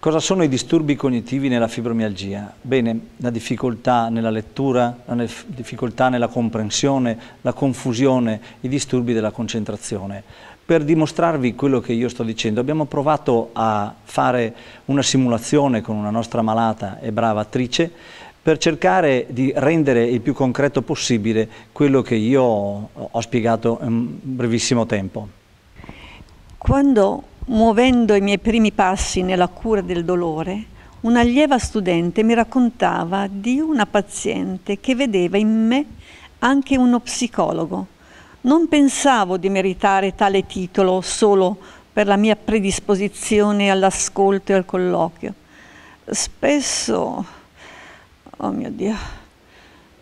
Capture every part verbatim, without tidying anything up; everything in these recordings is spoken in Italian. Cosa sono i disturbi cognitivi nella fibromialgia? Bene, la difficoltà nella lettura, la difficoltà nella comprensione, la confusione, i disturbi della concentrazione. Per dimostrarvi quello che io sto dicendo, abbiamo provato a fare una simulazione con una nostra malata e brava attrice per cercare di rendere il più concreto possibile quello che io ho spiegato in brevissimo tempo. Quando muovendo i miei primi passi nella cura del dolore, una lieva studente mi raccontava di una paziente che vedeva in me anche uno psicologo. Non pensavo di meritare tale titolo solo per la mia predisposizione all'ascolto e al colloquio. Spesso, oh mio Dio,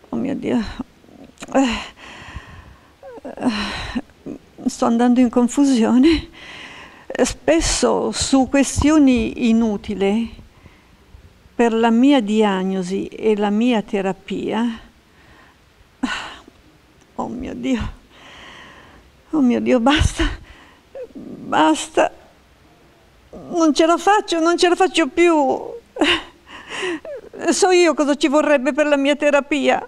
oh mio Dio, sto andando in confusione. Spesso su questioni inutili, per la mia diagnosi e la mia terapia, oh mio Dio, oh mio Dio, basta, basta, non ce la faccio, non ce la faccio più, so io cosa ci vorrebbe per la mia terapia,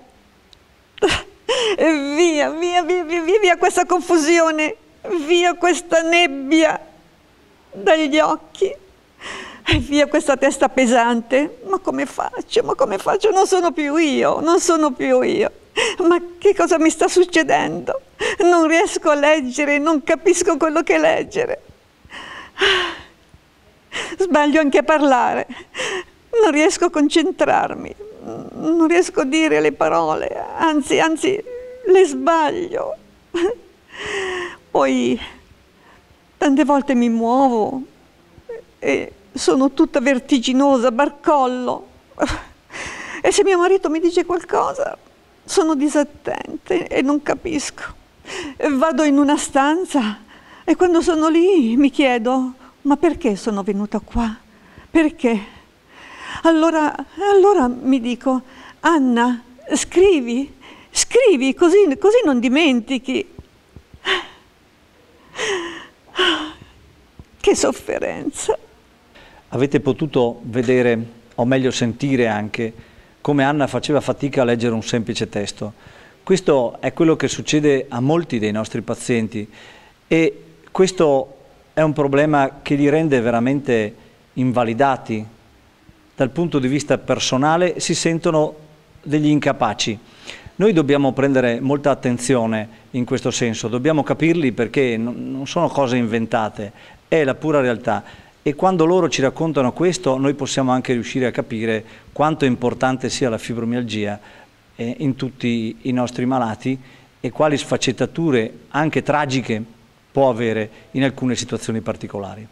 e via, via, via, via, via questa confusione, via questa nebbia dagli occhi, e via questa testa pesante. Ma come faccio? Ma come faccio? Non sono più io, non sono più io. Ma che cosa mi sta succedendo? Non riesco a leggere, non capisco quello che leggere. Sbaglio anche a parlare. Non riesco a concentrarmi, non riesco a dire le parole, anzi, anzi, le sbaglio. Poi tante volte mi muovo e sono tutta vertiginosa, barcollo. E se mio marito mi dice qualcosa, sono disattente e non capisco. E vado in una stanza e quando sono lì mi chiedo, ma perché sono venuta qua? Perché? Allora, allora mi dico, Anna, scrivi, scrivi, così, così non dimentichi. Che sofferenza! Avete potuto vedere, o meglio sentire anche, come Anna faceva fatica a leggere un semplice testo. Questo è quello che succede a molti dei nostri pazienti e questo è un problema che li rende veramente invalidati. Dal punto di vista personale si sentono degli incapaci. Noi dobbiamo prendere molta attenzione in questo senso, dobbiamo capirli perché non sono cose inventate, è la pura realtà. E quando loro ci raccontano questo, noi possiamo anche riuscire a capire quanto importante sia la fibromialgia in tutti i nostri malati e quali sfaccettature anche tragiche può avere in alcune situazioni particolari.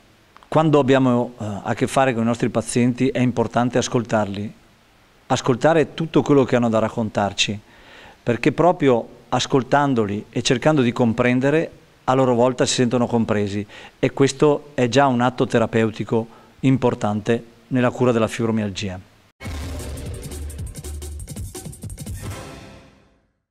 Quando abbiamo a che fare con i nostri pazienti è importante ascoltarli, ascoltare tutto quello che hanno da raccontarci, perché proprio ascoltandoli e cercando di comprendere, a loro volta si sentono compresi e questo è già un atto terapeutico importante nella cura della fibromialgia.